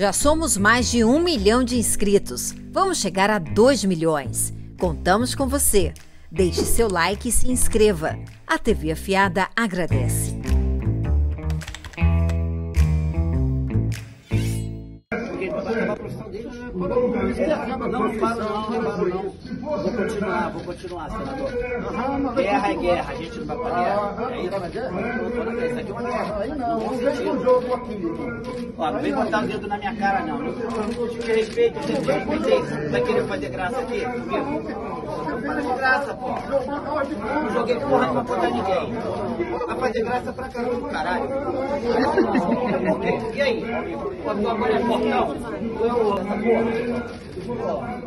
Já somos mais de 1 milhão de inscritos. Vamos chegar a 2 milhões. Contamos com você. Deixe seu like e se inscreva. A TV Afiada agradece. Vou continuar, senador. Guerra é guerra, a gente não vai pra guerra. É isso? Ó, não vem botar o dedo na minha cara, não. Eu te respeito, eu sempre respeitei. Vai querer fazer graça aqui? Não faz graça, pô. Não joguei porra nenhuma contra ninguém. Vai fazer graça pra caramba, caralho. E aí? A tua mãe é portão? Essa porra.